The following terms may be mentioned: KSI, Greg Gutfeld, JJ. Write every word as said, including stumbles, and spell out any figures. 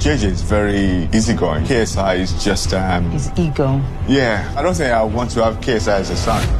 J J is very easygoing. K S I is just um. His ego. Yeah, I don't think I want to have K S I as a son.